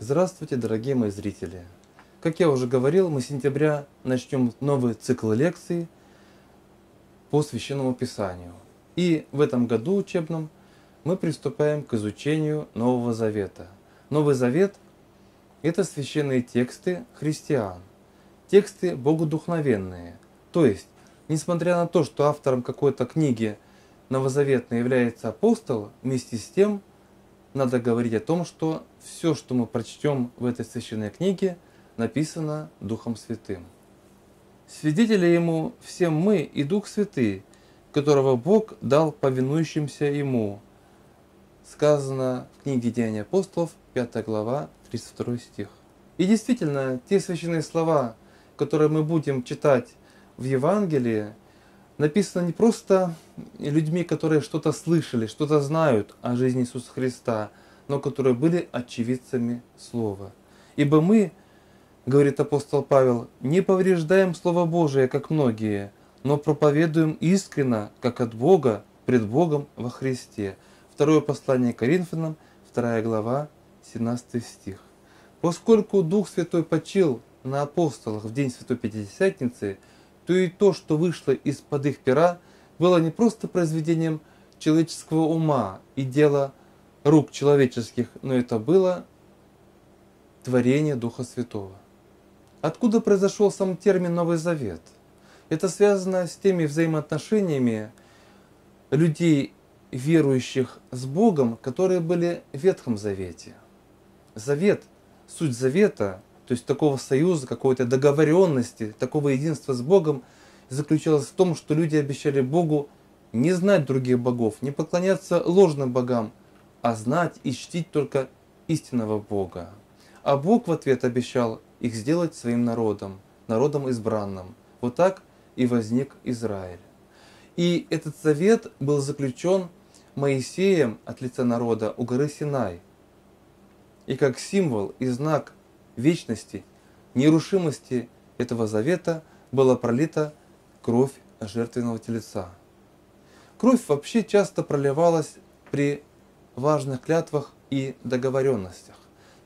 Здравствуйте, дорогие мои зрители! Как я уже говорил, мы с сентября начнем новый цикл лекций по Священному Писанию. И в этом году учебном мы приступаем к изучению Нового Завета. Новый Завет – это священные тексты христиан, тексты богодухновенные. То есть, несмотря на то, что автором какой-то книги новозаветной является апостол, вместе с тем надо говорить о том, что все, что мы прочтем в этой священной книге, написано Духом Святым. Свидетели Ему все мы и Дух Святый, которого Бог дал повинующимся Ему. Сказано в книге Деяний апостолов, 5 глава, 32 стих. И действительно, те священные слова, которые мы будем читать в Евангелии, написано не просто людьми, которые что-то слышали, что-то знают о жизни Иисуса Христа, но которые были очевидцами Слова. Ибо мы, говорит апостол Павел, не повреждаем Слово Божие, как многие, но проповедуем искренно, как от Бога, пред Богом во Христе. Второе послание Коринфянам, 2 глава, 17 стих. Поскольку Дух Святой почил на апостолах в день Святой Пятидесятницы, то и то, что вышло из-под их пера, было не просто произведением человеческого ума и дела рук человеческих, но это было творение Духа Святого. Откуда произошел сам термин «Новый Завет»? Это связано с теми взаимоотношениями людей, верующих с Богом, которые были в Ветхом Завете. Завет, суть завета, то есть такого союза, какой-то договоренности, такого единства с Богом, заключалось в том, что люди обещали Богу не знать других богов, не поклоняться ложным богам, а знать и чтить только истинного Бога. А Бог в ответ обещал их сделать своим народом, народом избранным. Вот так и возник Израиль. И этот завет был заключен Моисеем от лица народа у горы Синай. И как символ и знак вечности, нерушимости этого завета была пролита кровь жертвенного тельца. Кровь вообще часто проливалась при важных клятвах и договоренностях,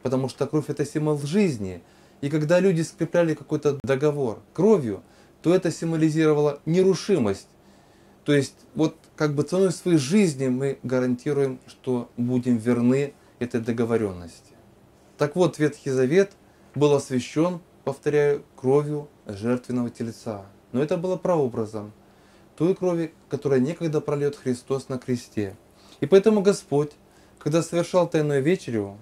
потому что кровь – это символ жизни, и когда люди скрепляли какой-то договор кровью, то это символизировало нерушимость, то есть вот как бы ценой своей жизни мы гарантируем, что будем верны этой договоренности. Так вот, Ветхий Завет был освящен, повторяю, кровью жертвенного тельца. Но это было прообразом той крови, которая некогда прольет Христос на кресте. И поэтому Господь, когда совершал Тайную Вечерю,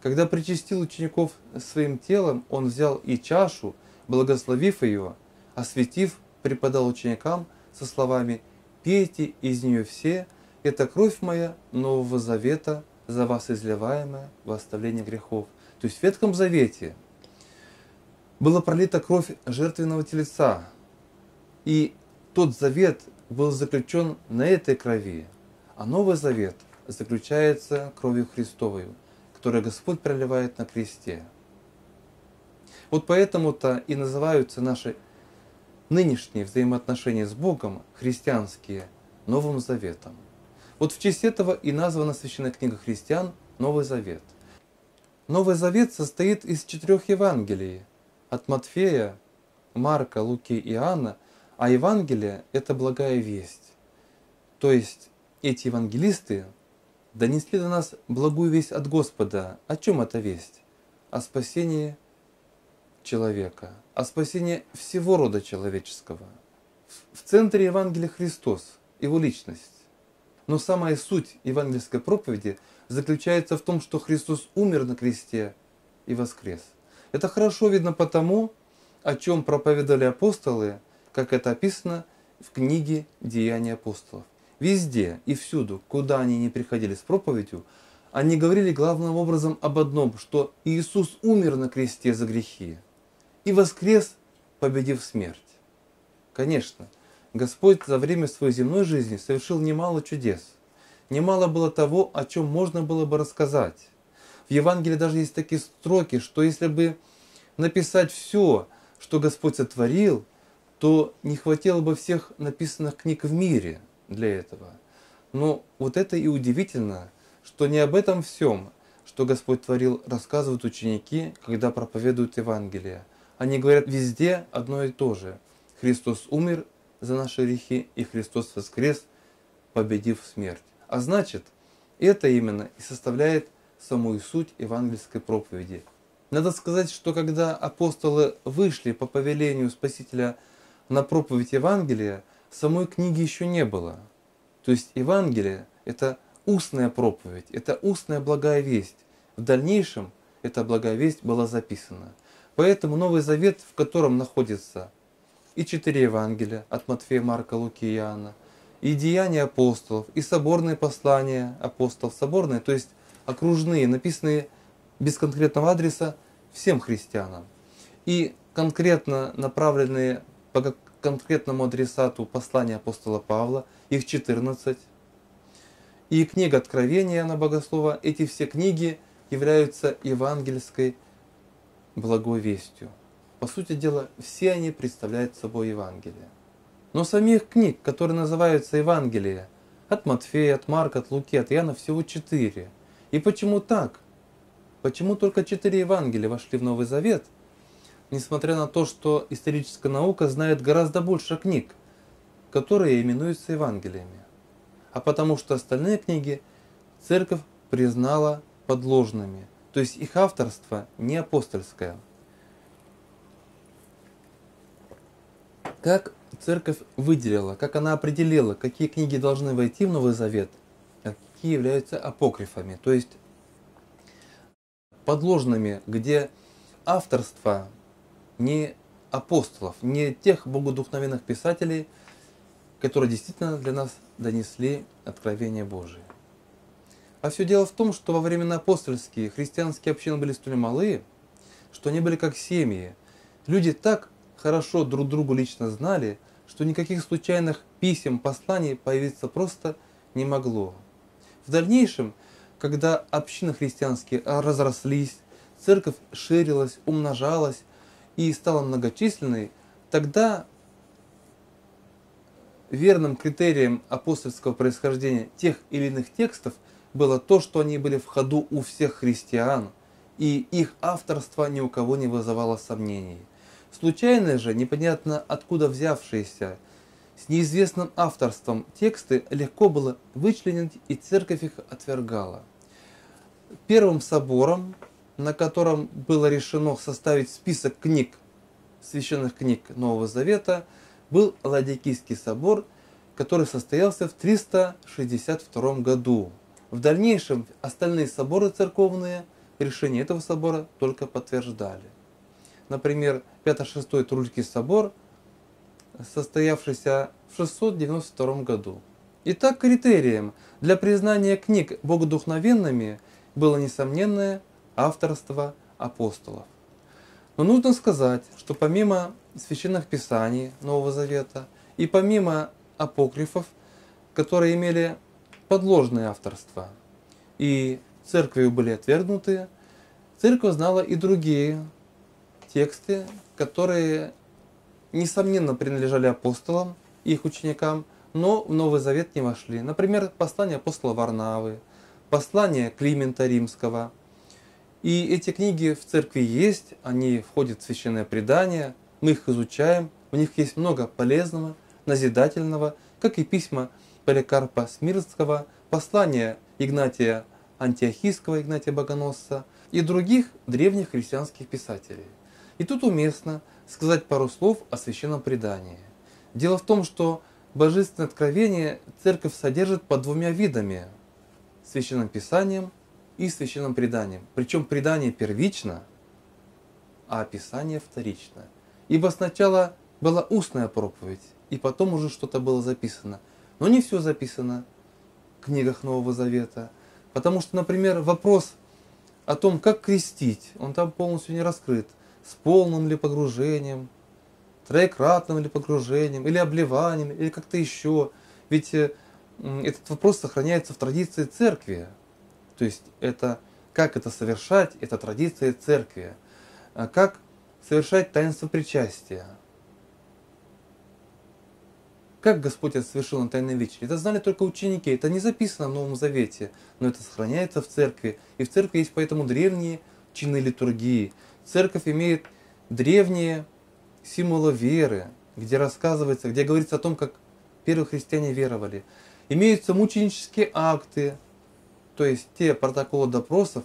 когда причастил учеников своим телом, Он взял и чашу, благословив ее, осветив, преподал ученикам со словами «Пейте из нее все, это кровь моя Нового Завета, за вас изливаемое во оставление грехов». То есть в Ветхом Завете была пролита кровь жертвенного тельца, и тот завет был заключен на этой крови, а Новый Завет заключается кровью Христовою, которую Господь проливает на кресте. Вот поэтому-то и называются наши нынешние взаимоотношения с Богом, христианские, Новым Заветом. Вот в честь этого и названа священная книга христиан «Новый Завет». Новый Завет состоит из 4 Евангелий – от Матфея, Марка, Луки и Иоанна, а Евангелие – это благая весть. То есть эти евангелисты донесли до нас благую весть от Господа. О чем эта весть? О спасении человека, о спасении всего рода человеческого. В центре Евангелия Христос, Его личность. Но самая суть евангельской проповеди заключается в том, что Христос умер на кресте и воскрес. Это хорошо видно потому, о чем проповедовали апостолы, как это описано в книге «Деяний апостолов». Везде и всюду, куда они ни приходили с проповедью, они говорили главным образом об одном, что Иисус умер на кресте за грехи и воскрес, победив смерть. Конечно, Господь за время своей земной жизни совершил немало чудес. Немало было того, о чем можно было бы рассказать. В Евангелии даже есть такие строки, что если бы написать все, что Господь сотворил, то не хватило бы всех написанных книг в мире для этого. Но вот это и удивительно, что не об этом всем что Господь творил, рассказывают ученики, когда проповедуют Евангелие. Они говорят везде одно и то же. Христос умер за наши грехи, и Христос воскрес, победив смерть. А значит, это именно и составляет самую суть евангельской проповеди. Надо сказать, что когда апостолы вышли по повелению Спасителя на проповедь Евангелия, самой книги еще не было. То есть Евангелие — это устная проповедь, это устная благая весть. В дальнейшем эта благая весть была записана. Поэтому Новый Завет, в котором находится и 4 Евангелия от Матфея, Марка, Луки и Иоанна, и деяния апостолов, и соборные послания апостолов, соборные, то есть окружные, написанные без конкретного адреса всем христианам, и конкретно направленные по конкретному адресату послания апостола Павла, их 14, и книга Откровения Иоанна Богослова, эти все книги являются евангельской благой вестью. По сути дела, все они представляют собой Евангелие. Но самих книг, которые называются Евангелия, от Матфея, от Марка, от Луки, от Иоанна, всего 4. И почему так? Почему только 4 Евангелия вошли в Новый Завет, несмотря на то, что историческая наука знает гораздо больше книг, которые именуются Евангелиями? А потому что остальные книги Церковь признала подложными, то есть их авторство не апостольское. Как Церковь выделила, как она определила, какие книги должны войти в Новый Завет, а какие являются апокрифами, то есть подложными, где авторство не апостолов, не тех богодухновенных писателей, которые действительно для нас донесли откровение Божие. А все дело в том, что во времена апостольские христианские общины были столь малые, что они были как семьи. Люди так хорошо друг другу лично знали, что никаких случайных писем, посланий появиться просто не могло. В дальнейшем, когда общины христианские разрослись, церковь ширилась, умножалась и стала многочисленной, тогда верным критерием апостольского происхождения тех или иных текстов было то, что они были в ходу у всех христиан, и их авторство ни у кого не вызывало сомнений. Случайные же, непонятно откуда взявшиеся, с неизвестным авторством тексты легко было вычленить, и церковь их отвергала. Первым собором, на котором было решено составить список книг, священных книг Нового Завета, был Ладикийский собор, который состоялся в 362 году. В дальнейшем остальные соборы церковные решения этого собора только подтверждали. Например, 5-6 Трульский собор, состоявшийся в 692 году. Итак, критерием для признания книг богодухновенными было несомненное авторство апостолов. Но нужно сказать, что помимо священных писаний Нового Завета и помимо апокрифов, которые имели подложное авторство и церковью были отвергнуты, церковь знала и другие тексты, которые, несомненно, принадлежали апостолам и их ученикам, но в Новый Завет не вошли. Например, послание апостола Варнавы, послание Климента Римского. И эти книги в церкви есть, они входят в священное предание, мы их изучаем, в них есть много полезного, назидательного, как и письма Поликарпа Смирнского, послание Игнатия Антиохийского, Игнатия Богоносца и других древних христианских писателей. И тут уместно сказать пару слов о священном предании. Дело в том, что божественное откровение церковь содержит под двумя видами – священным писанием и священным преданием. Причем предание первично, а писание вторично. Ибо сначала была устная проповедь, и потом уже что-то было записано. Но не все записано в книгах Нового Завета. Потому что, например, вопрос о том, как крестить, он там полностью не раскрыт. С полным ли погружением, троекратным ли погружением, или обливанием, или как-то еще. Ведь этот вопрос сохраняется в традиции церкви. То есть это, как это совершать, это традиция церкви. Как совершать таинство причастия. Как Господь это совершил на Тайной вечере? Это знали только ученики, это не записано в Новом Завете, но это сохраняется в Церкви. И в Церкви есть поэтому древние чины литургии. Церковь имеет древние символы веры, где рассказывается, где говорится о том, как первые христиане веровали. Имеются мученические акты, то есть те протоколы допросов,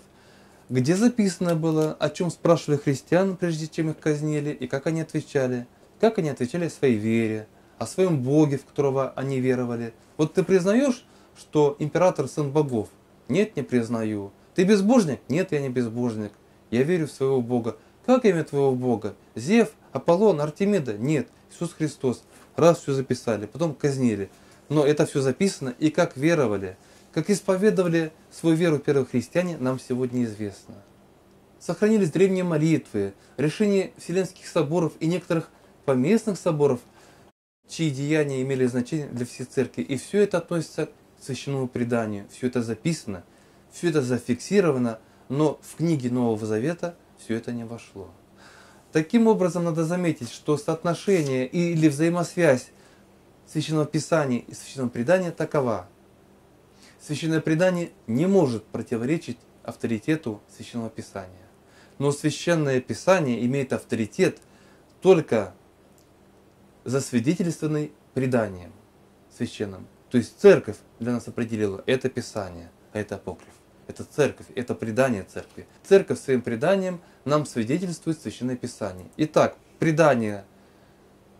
где записано было, о чем спрашивали христиан, прежде чем их казнили, и как они отвечали о своей вере, о своем Боге, в которого они веровали. Вот ты признаешь, что император сын богов? Нет, не признаю. Ты безбожник? Нет, я не безбожник. Я верю в своего Бога. Как имя твоего Бога? Зев, Аполлон, Артемида? Нет, Иисус Христос. Раз все записали, потом казнили. Но это все записано, и как веровали, как исповедовали свою веру первые христиане, нам сегодня известно. Сохранились древние молитвы, решения Вселенских соборов и некоторых поместных соборов, чьи деяния имели значение для всей церкви. И все это относится к священному преданию. Все это записано, все это зафиксировано, но в книге Нового Завета все это не вошло. Таким образом, надо заметить, что соотношение или взаимосвязь Священного Писания и Священного Предания такова. Священное Предание не может противоречить авторитету Священного Писания. Но Священное Писание имеет авторитет только засвидетельствованный преданием священным. То есть Церковь для нас определила это Писание, а это апокриф. Это Церковь, это предание Церкви. Церковь своим преданием нам свидетельствует Священное Писание. Итак, предание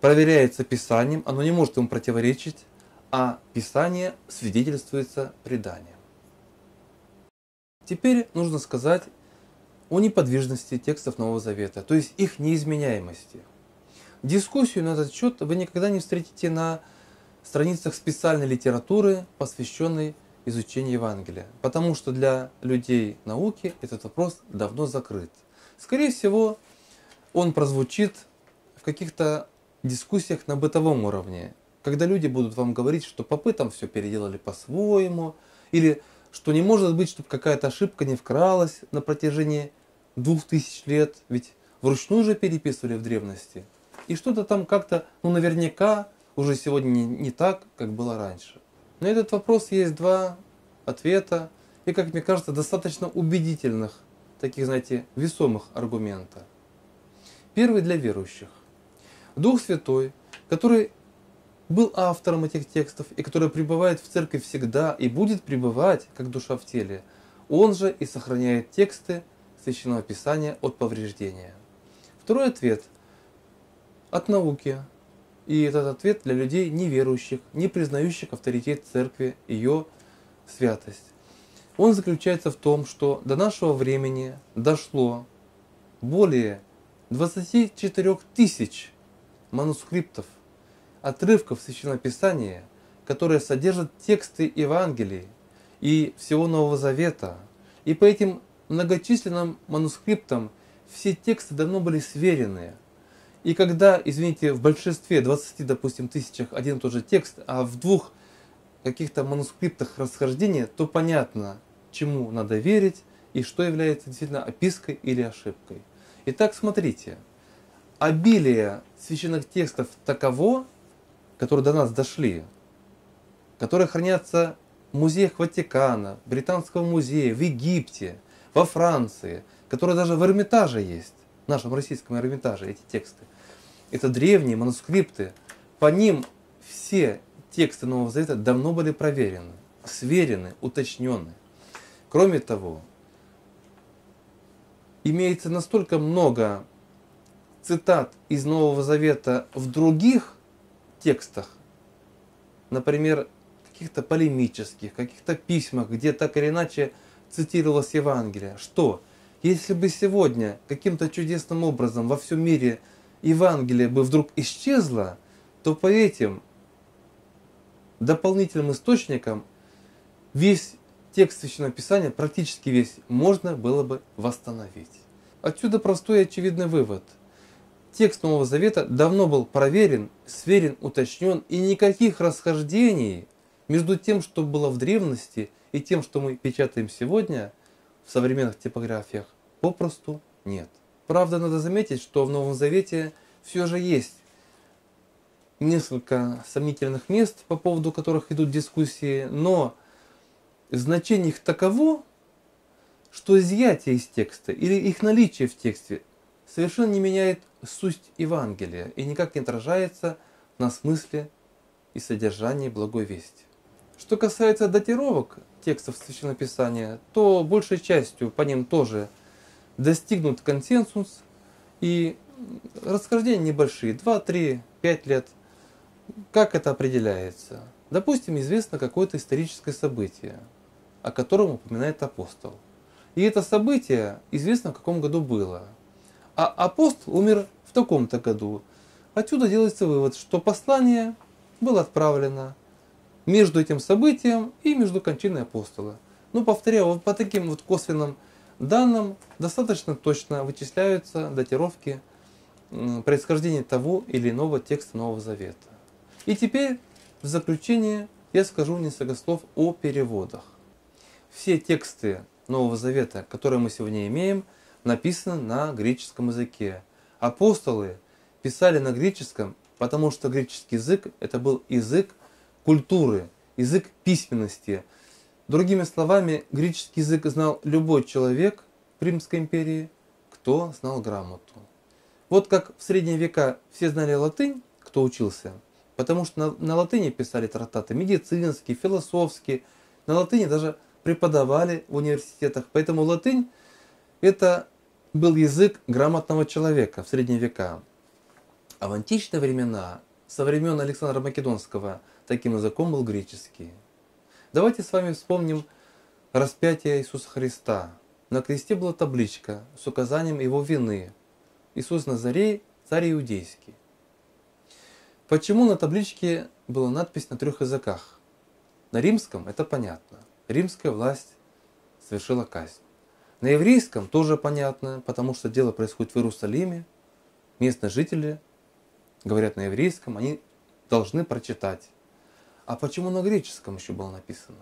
проверяется Писанием, оно не может ему противоречить, а Писание свидетельствуется преданием. Теперь нужно сказать о неподвижности текстов Нового Завета, то есть их неизменяемости. Дискуссию на этот счет вы никогда не встретите на страницах специальной литературы, посвященной изучение Евангелия, потому что для людей науки этот вопрос давно закрыт. Скорее всего, он прозвучит в каких-то дискуссиях на бытовом уровне, когда люди будут вам говорить, что попы там все переделали по-своему, или что не может быть, чтобы какая-то ошибка не вкралась на протяжении 2000 лет, ведь вручную же переписывали в древности, и что-то там как-то, ну наверняка, уже сегодня не так, как было раньше. На этот вопрос есть два ответа, и, как мне кажется, достаточно убедительных, таких, знаете, весомых аргумента. Первый для верующих. Дух Святой, который был автором этих текстов и который пребывает в церкви всегда и будет пребывать, как душа в теле, он же и сохраняет тексты Священного Писания от повреждения. Второй ответ от науки. И этот ответ для людей неверующих, не признающих авторитет Церкви, ее святость. Он заключается в том, что до нашего времени дошло более 24 тысяч манускриптов, отрывков Священного Писания, которые содержат тексты Евангелий и всего Нового Завета. И по этим многочисленным манускриптам все тексты давно были сверены. И когда, извините, в большинстве 20, допустим, тысячах один и тот же текст, а в двух каких-то манускриптах расхождения, то понятно, чему надо верить и что является действительно опиской или ошибкой. Итак, смотрите, обилие священных текстов таково, которые до нас дошли, которые хранятся в музеях Ватикана, Британского музея, в Египте, во Франции, которые даже в Эрмитаже есть, в нашем российском Эрмитаже эти тексты. Это древние манускрипты, по ним все тексты Нового Завета давно были проверены, сверены, уточнены. Кроме того, имеется настолько много цитат из Нового Завета в других текстах, например, каких-то полемических, каких-то письмах, где так или иначе цитировалось Евангелие, что если бы сегодня каким-то чудесным образом во всем мире Евангелие бы вдруг исчезло, то по этим дополнительным источникам весь текст Священного Писания, практически весь, можно было бы восстановить. Отсюда простой и очевидный вывод. Текст Нового Завета давно был проверен, сверен, уточнен, и никаких расхождений между тем, что было в древности, и тем, что мы печатаем сегодня, в современных типографиях попросту нет. Правда, надо заметить, что в Новом Завете все же есть несколько сомнительных мест, по поводу которых идут дискуссии, но значение их таково, что изъятие из текста или их наличие в тексте совершенно не меняет суть Евангелия и никак не отражается на смысле и содержании Благой Вести. Что касается датировок текстов Священного Писания, то большей частью по ним тоже достигнут консенсус, и расхождения небольшие, 2, 3, 5 лет. Как это определяется? Допустим, известно какое-то историческое событие, о котором упоминает апостол. И это событие известно, в каком году было. А апостол умер в таком-то году. Отсюда делается вывод, что послание было отправлено между этим событием и между кончиной апостола. Но, повторяю, по таким вот косвенным данным достаточно точно вычисляются датировки происхождения того или иного текста Нового Завета. И теперь в заключение я скажу несколько слов о переводах. Все тексты Нового Завета, которые мы сегодня имеем, написаны на греческом языке. Апостолы писали на греческом, потому что греческий язык – это был язык культуры, язык письменности. Другими словами, греческий язык знал любой человек в Римской империи, кто знал грамоту. Вот как в средние века все знали латынь, кто учился, потому что на латыни писали трактаты медицинские, философские, на латыни даже преподавали в университетах. Поэтому латынь – это был язык грамотного человека в средние века. А в античные времена, со времен Александра Македонского, таким языком был греческий. Давайте с вами вспомним распятие Иисуса Христа. На кресте была табличка с указанием его вины. Иисус Назарей, царь иудейский. Почему на табличке была надпись на трех языках? На римском это понятно. Римская власть совершила казнь. На еврейском тоже понятно, потому что дело происходит в Иерусалиме. Местные жители говорят на еврейском, они должны прочитать. А почему на греческом еще было написано?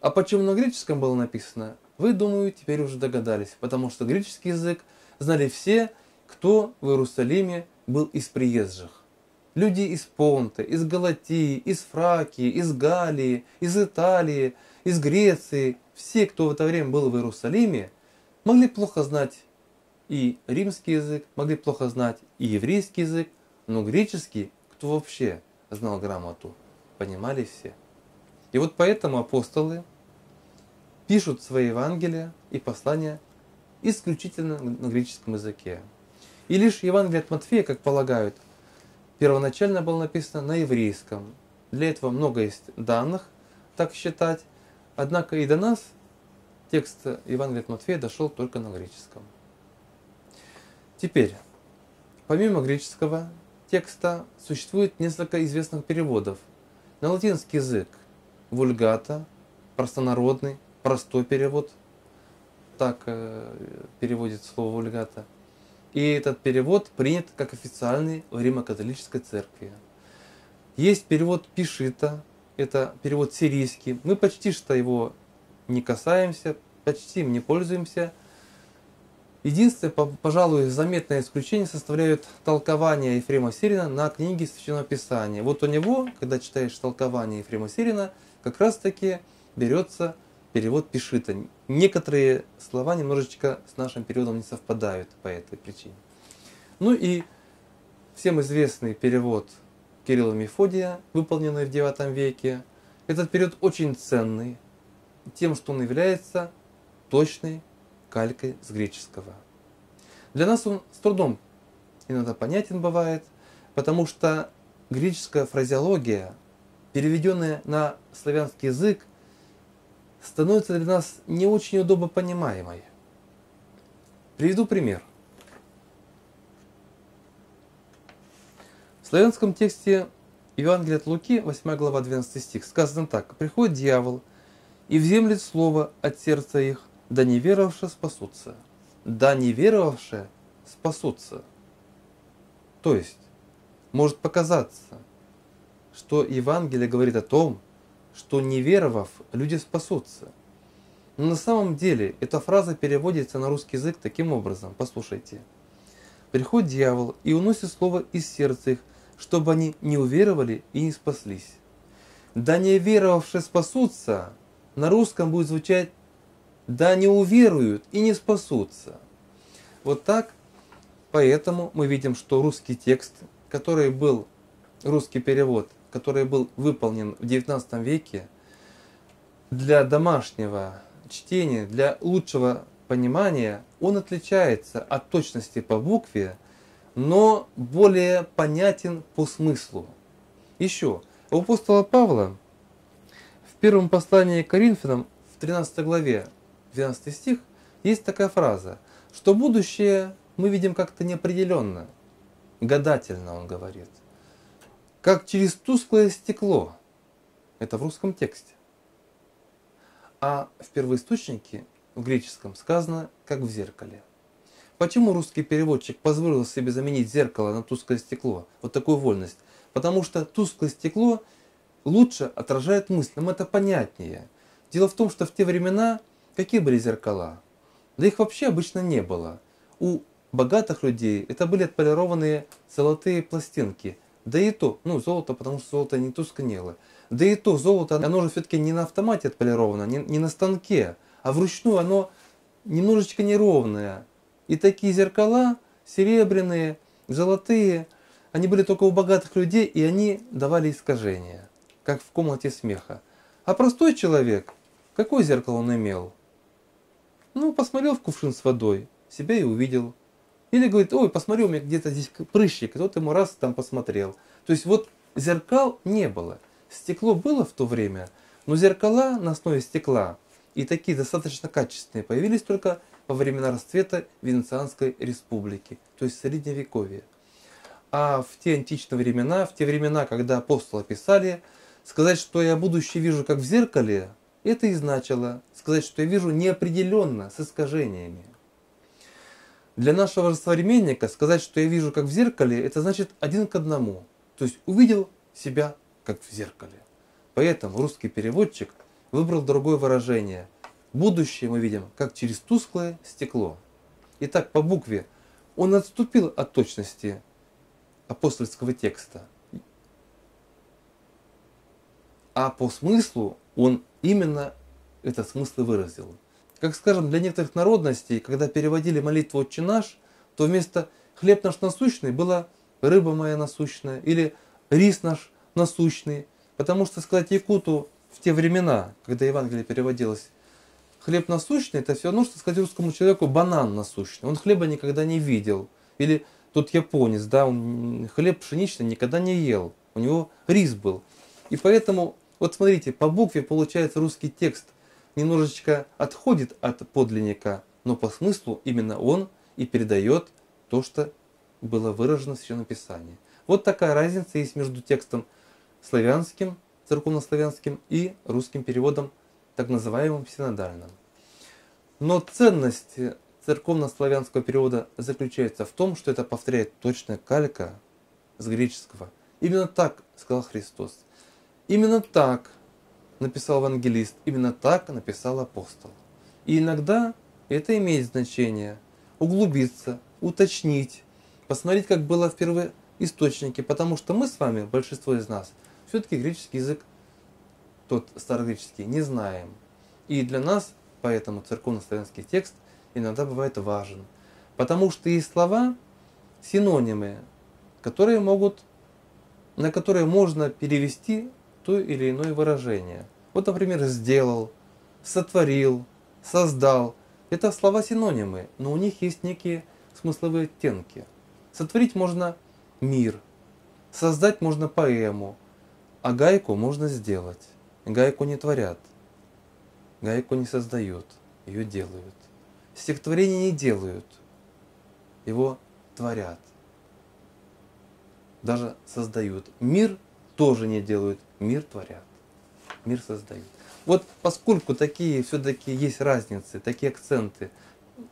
А почему на греческом было написано? Вы, думаю, теперь уже догадались, потому что греческий язык знали все, кто в Иерусалиме был из приезжих. Люди из Понта, из Галатии, из Фракии, из Галии, из Италии, из Греции. Все, кто в это время был в Иерусалиме, могли плохо знать и римский язык, могли плохо знать и еврейский язык, но греческий, кто вообще знал грамоту, понимали все. И вот поэтому апостолы пишут свои Евангелия и послания исключительно на греческом языке. И лишь Евангелие от Матфея, как полагают, первоначально было написано на еврейском. Для этого много есть данных, так считать. Однако и до нас текст Евангелия от Матфея дошел только на греческом. Теперь, помимо греческого текста, существует несколько известных переводов на латинский язык: вульгата, простонародный, простой перевод, так переводит слово вульгата. И этот перевод принят как официальный в Римо-католической церкви. Есть перевод пишита, это перевод сирийский. Мы почти что его не касаемся, почти им не пользуемся. Единственное, пожалуй, заметное исключение составляют толкования Ефрема Сирина на книги Священного Писания. Вот у него, когда читаешь толкование Ефрема Сирина, как раз-таки берется перевод пишита. Некоторые слова немножечко с нашим переводом не совпадают по этой причине. Ну и всем известный перевод Кирилла Мефодия, выполненный в IX веке. Этот период очень ценный тем, что он является точной калькой с греческого. Для нас он с трудом иногда понятен бывает, потому что греческая фразеология, переведенная на славянский язык, становится для нас не очень удобно понимаемой. Приведу пример. В славянском тексте Евангелия от Луки, 8 глава, 12 стих, сказано так: «Приходит дьявол и вземлет слово от сердца их, да неверовавшие спасутся». Да неверовавшие спасутся. То есть, может показаться, что Евангелие говорит о том, что не веровав, люди спасутся. Но на самом деле эта фраза переводится на русский язык таким образом. Послушайте. «Приходит дьявол и уносит слово из сердца их, чтобы они не уверовали и не спаслись. Да не веровавшие спасутся, на русском будет звучать «да не уверуют и не спасутся». Вот так, поэтому мы видим, что русский текст, который был, русский перевод, который был выполнен в XIX веке, для домашнего чтения, для лучшего понимания, он отличается от точности по букве, но более понятен по смыслу. Еще, у апостола Павла в первом послании к Коринфянам, в 13 главе, 12 стих, есть такая фраза, что будущее мы видим как-то неопределенно, гадательно, он говорит, как через тусклое стекло. Это в русском тексте. А в первоисточнике, в греческом, сказано, как в зеркале. Почему русский переводчик позволил себе заменить зеркало на тусклое стекло? Вот такую вольность. Потому что тусклое стекло лучше отражает мысль, нам это понятнее. Дело в том, что в те времена какие были зеркала? Да их вообще обычно не было. У богатых людей это были отполированные золотые пластинки. Да и то, золото, потому что золото не тускнело. Да и то, золото, оно же все-таки не на автомате отполировано, не на станке, а вручную оно немножечко неровное. И такие зеркала, серебряные, золотые, они были только у богатых людей, и они давали искажения, как в комнате смеха. А простой человек, какое зеркало он имел? Посмотрел в кувшин с водой, себя и увидел. Или говорит, ой, посмотри, у меня где-то здесь прыщик, тот ему раз там посмотрел. То есть вот зеркал не было. Стекло было в то время, но зеркала на основе стекла, и такие достаточно качественные, появились только во времена расцвета Венецианской республики, то есть Средневековье. А в те античные времена, в те времена, когда апостолы писали, сказать, что я будущее вижу как в зеркале, это и значило сказать, что я вижу неопределенно, с искажениями. Для нашего современника сказать, что я вижу как в зеркале, это значит один к одному. То есть увидел себя как в зеркале. Поэтому русский переводчик выбрал другое выражение. Будущее мы видим как через тусклое стекло. Итак, по букве он отступил от точности апостольского текста. А по смыслу он именно этот смысл выразил. Как, скажем, для некоторых народностей, когда переводили молитву «Отче наш», то вместо «хлеб наш насущный» было «рыба моя насущная» или «рис наш насущный». Потому что сказать якуту в те времена, когда Евангелие переводилось, «хлеб насущный» — это все равно, что сказать русскому человеку «банан насущный». Он хлеба никогда не видел. Или тот японец, да, он хлеб пшеничный никогда не ел. У него рис был. И поэтому, вот смотрите, по букве получается русский текст немножечко отходит от подлинника, но по смыслу именно он и передает то, что было выражено в Священном Писании. Вот такая разница есть между текстом славянским, церковнославянским и русским переводом, так называемым синодальным. Но ценность церковнославянского перевода заключается в том, что это повторяет точная калька с греческого. Именно так сказал Христос. Именно так написал евангелист, именно так написал апостол. И иногда это имеет значение углубиться, уточнить, посмотреть, как было в первоисточнике, потому что мы с вами, большинство из нас, все-таки греческий язык, тот старогреческий, не знаем. И для нас поэтому церковнославянский текст иногда бывает важен, потому что есть слова, синонимы, на которые можно перевести то или иное выражение. Вот, например, «сделал», «сотворил», «создал». Это слова-синонимы, но у них есть некие смысловые оттенки. Сотворить можно мир, создать можно поэму, а гайку можно сделать. Гайку не творят, гайку не создают, ее делают. Стихотворение не делают, его творят, даже создают. Мир тоже не делают. Мир творят, мир создают. Вот поскольку такие все-таки есть разницы, такие акценты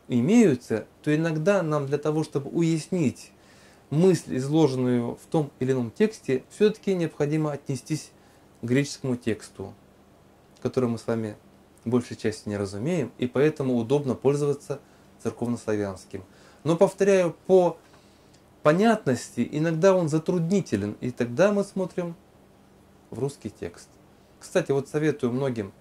имеются, то иногда нам для того, чтобы уяснить мысль, изложенную в том или ином тексте, все-таки необходимо отнестись к греческому тексту, который мы с вами большей частью не разумеем, и поэтому удобно пользоваться церковнославянским. Но, повторяю, по понятности, иногда он затруднителен, и тогда мы смотрим в русский текст. Кстати, вот советую многим,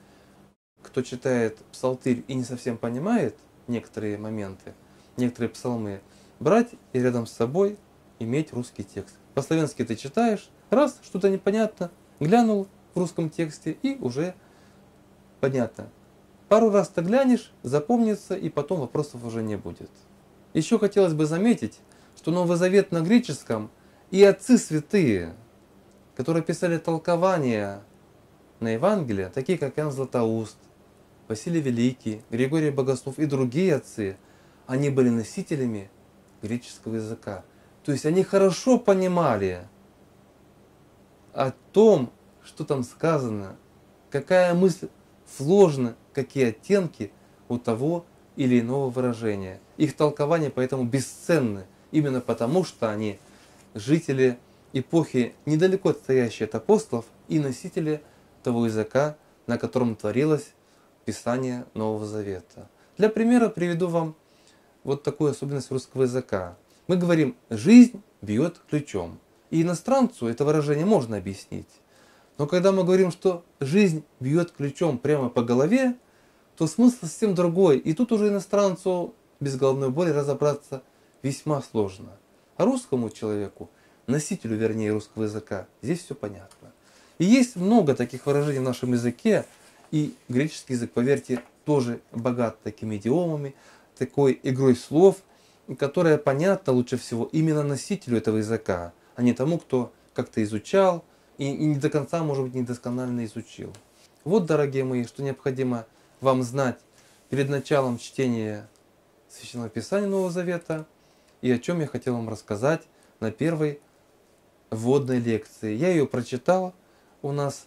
кто читает псалтырь и не совсем понимает некоторые моменты, некоторые псалмы, брать и рядом с собой иметь русский текст. По-славянски ты читаешь, раз, что-то непонятно, глянул в русском тексте и уже понятно. Пару раз ты глянешь, запомнится, и потом вопросов уже не будет. Еще хотелось бы заметить, что Новый Завет на греческом и отцы святые, которые писали толкования на Евангелие, такие как Иоанн Златоуст, Василий Великий, Григорий Богослов и другие отцы, они были носителями греческого языка. То есть они хорошо понимали о том, что там сказано, какая мысль сложна, какие оттенки у того или иного выражения. Их толкования поэтому бесценны, именно потому, что они жители эпохи, недалеко отстоящие от апостолов, и носители того языка, на котором творилось Писание Нового Завета. Для примера приведу вам вот такую особенность русского языка. Мы говорим «жизнь бьет ключом». И иностранцу это выражение можно объяснить. Но когда мы говорим, что жизнь бьет ключом прямо по голове, то смысл совсем другой. И тут уже иностранцу без головной боли разобраться весьма сложно. А русскому человеку, носителю, вернее, русского языка, здесь все понятно. И есть много таких выражений в нашем языке. И греческий язык, поверьте, тоже богат такими идиомами, такой игрой слов, которая понятна лучше всего именно носителю этого языка, а не тому, кто как-то изучал, и не до конца, может быть, недосконально изучил. Вот, дорогие мои, что необходимо вам знать перед началом чтения Священного Писания Нового Завета, и о чем я хотел вам рассказать на первой вводной лекции. Я ее прочитал у нас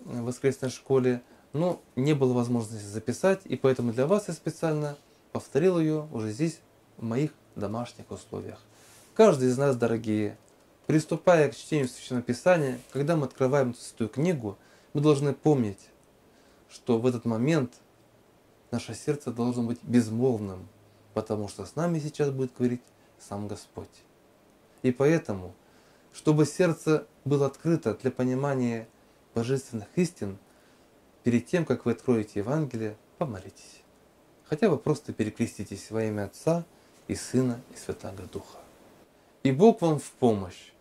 в воскресной школе, но не было возможности записать, и поэтому для вас я специально повторил ее уже здесь, в моих домашних условиях. Каждый из нас, дорогие, приступая к чтению Священного Писания, когда мы открываем эту книгу, мы должны помнить, что в этот момент наше сердце должно быть безмолвным, потому что с нами сейчас будет говорить сам Господь. И поэтому, чтобы сердце было открыто для понимания божественных истин, перед тем, как вы откроете Евангелие, помолитесь. Хотя бы просто перекреститесь во имя Отца и Сына и Святаго Духа. И Бог вам в помощь.